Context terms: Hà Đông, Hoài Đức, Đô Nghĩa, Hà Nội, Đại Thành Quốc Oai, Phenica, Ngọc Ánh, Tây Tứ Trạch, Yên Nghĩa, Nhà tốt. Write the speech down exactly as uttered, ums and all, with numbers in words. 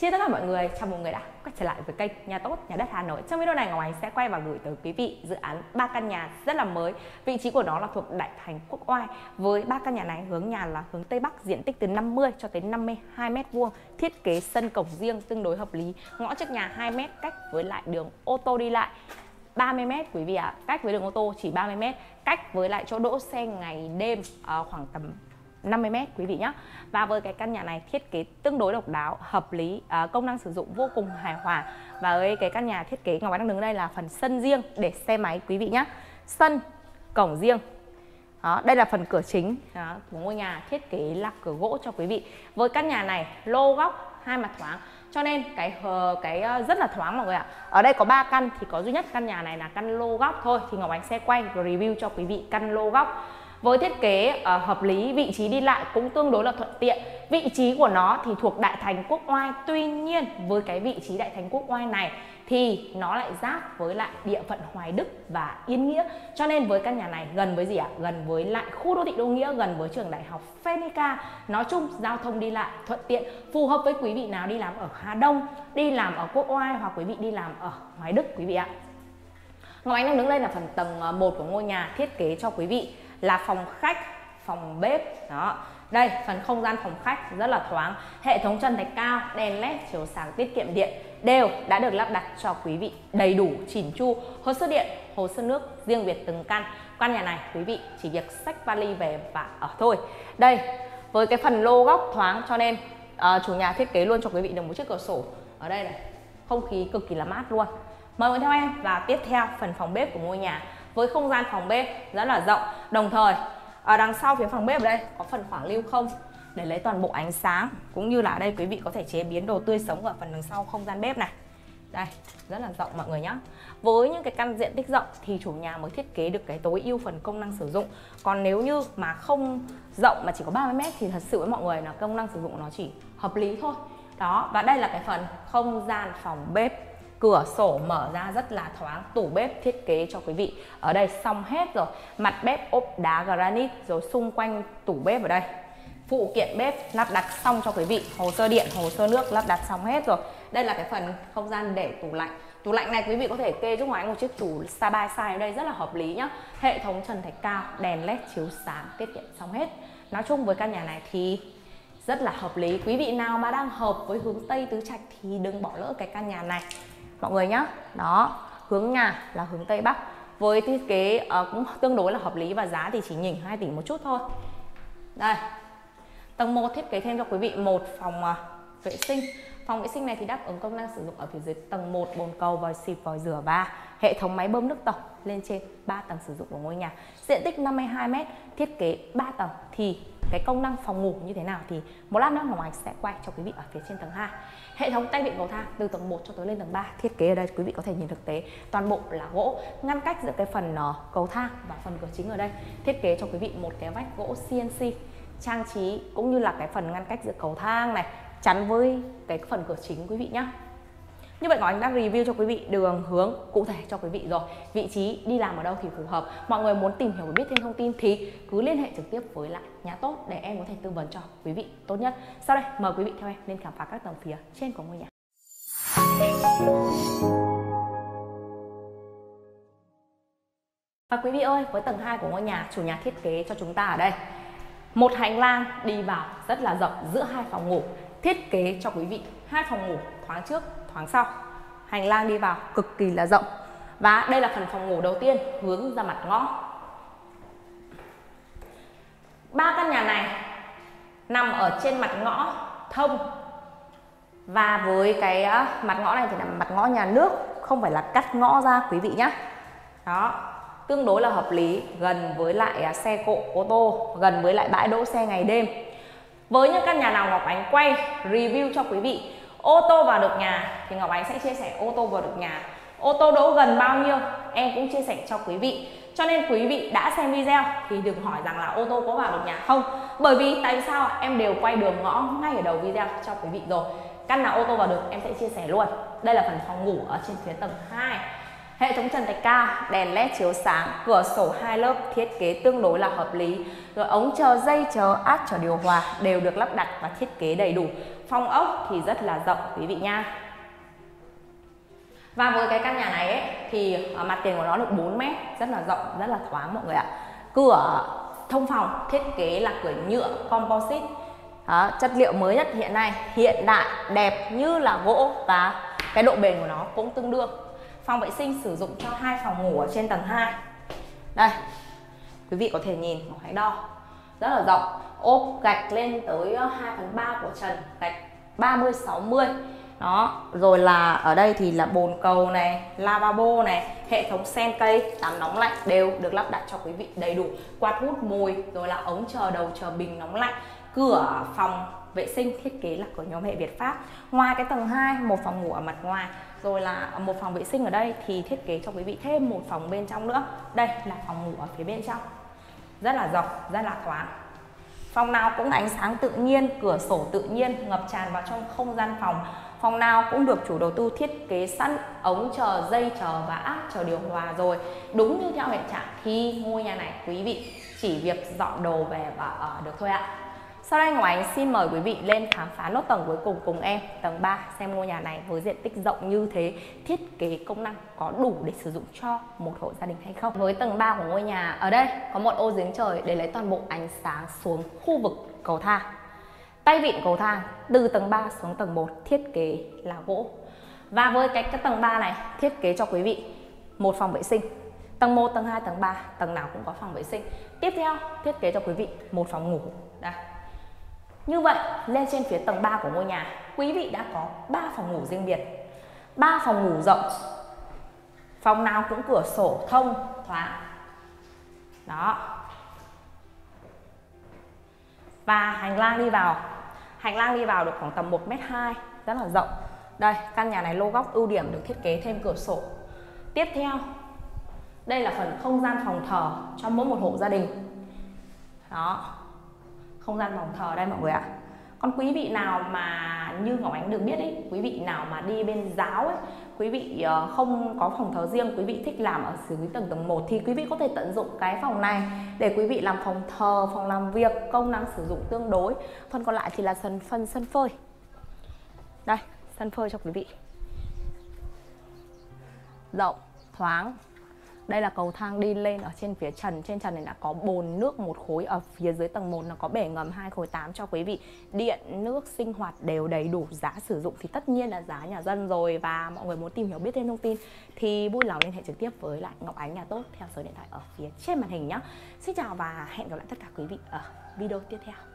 Xin tất cả mọi người, chào mừng người đã quay trở lại với kênh Nhà Tốt, Nhà Đất Hà Nội. Trong video này Ngọc Ánh sẽ quay và gửi tới quý vị dự án ba căn nhà rất là mới. Vị trí của nó là thuộc Đại Thành Quốc Oai. Với ba căn nhà này, hướng nhà là hướng Tây Bắc, diện tích từ năm mươi cho tới năm mươi hai mét vuông, thiết kế sân cổng riêng tương đối hợp lý, ngõ trước nhà hai mét, cách với lại đường ô tô đi lại ba mươi mét quý vị ạ. À, cách với đường ô tô chỉ ba mươi mét, cách với lại chỗ đỗ xe ngày đêm à, khoảng tầm năm mươi mét quý vị nhé. Và với cái căn nhà này thiết kế tương đối độc đáo, hợp lý, công năng sử dụng vô cùng hài hòa. Và với cái căn nhà thiết kế Ngọc Ánh đang đứng đây là phần sân riêng để xe máy quý vị nhé. Sân, cổng riêng. Đó, đây là phần cửa chính đó, của ngôi nhà, thiết kế là cửa gỗ cho quý vị. Với căn nhà này lô góc hai mặt thoáng, cho nên cái cái rất là thoáng mọi người ạ. Ở đây có ba căn thì có duy nhất căn nhà này là căn lô góc thôi, thì Ngọc Ánh sẽ quay review cho quý vị căn lô góc. Với thiết kế uh, hợp lý, vị trí đi lại cũng tương đối là thuận tiện. Vị trí của nó thì thuộc Đại Thành Quốc Oai. Tuy nhiên với cái vị trí Đại Thành Quốc Oai này thì nó lại giáp với lại địa phận Hoài Đức và Yên Nghĩa. Cho nên với căn nhà này gần với gì ạ? Gần với lại khu đô thị Đô Nghĩa, gần với trường đại học Phenica. Nói chung giao thông đi lại thuận tiện, phù hợp với quý vị nào đi làm ở Hà Đông, đi làm ở Quốc Oai hoặc quý vị đi làm ở Hoài Đức quý vị ạ. Ngọc Ánh đang đứng đây là phần tầng một của ngôi nhà, thiết kế cho quý vị là phòng khách, phòng bếp. Đó, đây phần không gian phòng khách rất là thoáng, hệ thống trần thạch cao, đèn led, chiếu sáng tiết kiệm điện đều đã được lắp đặt cho quý vị đầy đủ, chỉn chu, hồ sơ điện, hồ sơ nước riêng biệt từng căn. Căn nhà này quý vị chỉ việc xách vali về và ở thôi. Đây với cái phần lô góc thoáng, cho nên uh, chủ nhà thiết kế luôn cho quý vị được một chiếc cửa sổ ở đây này, không khí cực kỳ là mát luôn. Mời mọi người theo em. Và tiếp theo phần phòng bếp của ngôi nhà, với không gian phòng bếp rất là rộng, đồng thời ở đằng sau phía phòng bếp ở đây có phần khoảng lưu không để lấy toàn bộ ánh sáng, cũng như là ở đây quý vị có thể chế biến đồ tươi sống ở phần đằng sau không gian bếp này. Đây, rất là rộng mọi người nhé. Với những cái căn diện tích rộng thì chủ nhà mới thiết kế được cái tối ưu phần công năng sử dụng. Còn nếu như mà không rộng mà chỉ có ba mươi mét thì thật sự với mọi người là công năng sử dụng nó chỉ hợp lý thôi. Đó, và đây là cái phần không gian phòng bếp, cửa sổ mở ra rất là thoáng, tủ bếp thiết kế cho quý vị ở đây xong hết rồi, mặt bếp ốp đá granite, rồi xung quanh tủ bếp ở đây phụ kiện bếp lắp đặt xong cho quý vị, hồ sơ điện, hồ sơ nước lắp đặt xong hết rồi. Đây là cái phần không gian để tủ lạnh. Tủ lạnh này quý vị có thể kê giúp ngoài một chiếc tủ side by side ở đây rất là hợp lý nhá. Hệ thống trần thạch cao, đèn led chiếu sáng tiết kiệm xong hết. Nói chung với căn nhà này thì rất là hợp lý. Quý vị nào mà đang hợp với hướng Tây Tứ Trạch thì đừng bỏ lỡ cái căn nhà này mọi người nhé. Đó, hướng nhà là hướng Tây Bắc, với thiết kế uh, cũng tương đối là hợp lý và giá thì chỉ nhỉnh hai tỷ một chút thôi. Đây, tầng một thiết kế thêm cho quý vị một phòng uh, vệ sinh. Phòng vệ sinh này thì đáp ứng công năng sử dụng ở phía dưới tầng một, bồn cầu, vòi xịt, vòi rửa và hệ thống máy bơm nước tổng lên trên ba tầng sử dụng của ngôi nhà. Diện tích năm mươi hai mét, thiết kế ba tầng thì cái công năng phòng ngủ như thế nào thì một lát nữa Ngọc Ánh sẽ quay cho quý vị ở phía trên tầng hai. Hệ thống tay vịn cầu thang từ tầng một cho tới lên tầng ba, thiết kế ở đây quý vị có thể nhìn thực tế toàn bộ là gỗ, ngăn cách giữa cái phần cầu thang và phần cửa chính ở đây, thiết kế cho quý vị một cái vách gỗ xê en xê trang trí, cũng như là cái phần ngăn cách giữa cầu thang này chắn với cái phần cửa chính quý vị nhé. Như vậy Ngọc Ánh đã review cho quý vị đường hướng cụ thể cho quý vị rồi, vị trí đi làm ở đâu thì phù hợp. Mọi người muốn tìm hiểu và biết thêm thông tin thì cứ liên hệ trực tiếp với lại Nhà Tốt để em có thể tư vấn cho quý vị tốt nhất. Sau đây mời quý vị theo em lên khám phá các tầng phía trên của ngôi nhà. Và quý vị ơi, với tầng hai của ngôi nhà, chủ nhà thiết kế cho chúng ta ở đây một hành lang đi vào rất là rộng giữa hai phòng ngủ, thiết kế cho quý vị hai phòng ngủ thoáng trước thoáng sau, hành lang đi vào cực kỳ là rộng. Và đây là phần phòng ngủ đầu tiên hướng ra mặt ngõ. Ba căn nhà này nằm ở trên mặt ngõ thông, và với cái mặt ngõ này thì là mặt ngõ nhà nước, không phải là cắt ngõ ra quý vị nhé. Đó, tương đối là hợp lý, gần với lại xe cộ ô tô, gần với lại bãi đỗ xe ngày đêm. Với những căn nhà nào Ngọc Ánh quay review cho quý vị ô tô vào được nhà thì Ngọc Ánh sẽ chia sẻ ô tô vào được nhà, ô tô đỗ gần bao nhiêu em cũng chia sẻ cho quý vị. Cho nên quý vị đã xem video thì đừng hỏi rằng là ô tô có vào được nhà không, bởi vì tại sao em đều quay đường ngõ ngay ở đầu video cho quý vị rồi. Căn nào ô tô vào được em sẽ chia sẻ luôn. Đây là phần phòng ngủ ở trên phía tầng hai. Hệ thống trần thạch cao, đèn led chiếu sáng, cửa sổ hai lớp thiết kế tương đối là hợp lý. Rồi ống chờ, dây chờ, át chờ điều hòa đều được lắp đặt và thiết kế đầy đủ. Phòng ốc thì rất là rộng quý vị nha. Và với cái căn nhà này ấy, thì mặt tiền của nó được bốn mét, rất là rộng, rất là thoáng mọi người ạ. Cửa thông phòng thiết kế là cửa nhựa composite. Đó, chất liệu mới nhất hiện nay, hiện đại, đẹp như là gỗ và cái độ bền của nó cũng tương đương. Phòng vệ sinh sử dụng cho hai phòng ngủ ở trên tầng hai. Đây, quý vị có thể nhìn một hãy đo rất là rộng, ốp gạch lên tới hai phần ba của trần, gạch ba mươi sáu mươi. Đó, rồi là ở đây thì là bồn cầu này, lavabo này, hệ thống sen cây, tắm nóng lạnh đều được lắp đặt cho quý vị đầy đủ. Quạt hút mùi, rồi là ống chờ đầu chờ bình nóng lạnh. Cửa phòng vệ sinh thiết kế là cửa nhóm hệ Việt Pháp. Ngoài cái tầng hai, một phòng ngủ ở mặt ngoài, rồi là một phòng vệ sinh ở đây thì thiết kế cho quý vị thêm một phòng bên trong nữa. Đây là phòng ngủ ở phía bên trong, rất là rộng, rất là thoáng. Phòng nào cũng ánh sáng tự nhiên, cửa sổ tự nhiên ngập tràn vào trong không gian phòng. Phòng nào cũng được chủ đầu tư thiết kế sẵn ống chờ, dây chờ và áp chờ điều hòa rồi. Đúng như theo hiện trạng thì ngôi nhà này quý vị chỉ việc dọn đồ về và ở được thôi ạ. Sau đây Ngọc Ánh xin mời quý vị lên khám phá nốt tầng cuối cùng cùng em, tầng ba, xem ngôi nhà này với diện tích rộng như thế, thiết kế công năng có đủ để sử dụng cho một hộ gia đình hay không. Với tầng ba của ngôi nhà, ở đây có một ô giếng trời để lấy toàn bộ ánh sáng xuống khu vực cầu thang. Tay vịn cầu thang từ tầng ba xuống tầng một thiết kế là gỗ. Và với cái, cái tầng ba này thiết kế cho quý vị một phòng vệ sinh. Tầng một, tầng hai, tầng ba, tầng nào cũng có phòng vệ sinh. Tiếp theo thiết kế cho quý vị một phòng ngủ. Đây. Như vậy, lên trên phía tầng ba của ngôi nhà, quý vị đã có ba phòng ngủ riêng biệt, ba phòng ngủ rộng, phòng nào cũng cửa sổ thông, thoáng. Đó. Và hành lang đi vào, hành lang đi vào được khoảng tầm một mét hai, rất là rộng. Đây, căn nhà này lô góc ưu điểm được thiết kế thêm cửa sổ. Tiếp theo, đây là phần không gian phòng thờ cho mỗi một hộ gia đình. Đó. Không gian phòng thờ đây mọi người ạ. Còn quý vị nào mà như Ngọc Ánh được biết ấy, quý vị nào mà đi bên giáo ấy, quý vị không có phòng thờ riêng, quý vị thích làm ở dưới tầng tầng một thì quý vị có thể tận dụng cái phòng này để quý vị làm phòng thờ, phòng làm việc, công năng sử dụng tương đối. Phần còn lại thì là phần phần sân phơi. Đây, sân phơi cho quý vị. Rộng, thoáng. Đây là cầu thang đi lên ở trên phía trần. Trên trần này đã có bồn nước một khối. Ở phía dưới tầng một nó có bể ngầm hai khối tám cho quý vị. Điện, nước, sinh hoạt đều đầy đủ. Giá sử dụng thì tất nhiên là giá nhà dân rồi. Và mọi người muốn tìm hiểu biết thêm thông tin thì vui lòng liên hệ trực tiếp với lại Ngọc Ánh Nhà Tốt theo số điện thoại ở phía trên màn hình nhé. Xin chào và hẹn gặp lại tất cả quý vị ở video tiếp theo.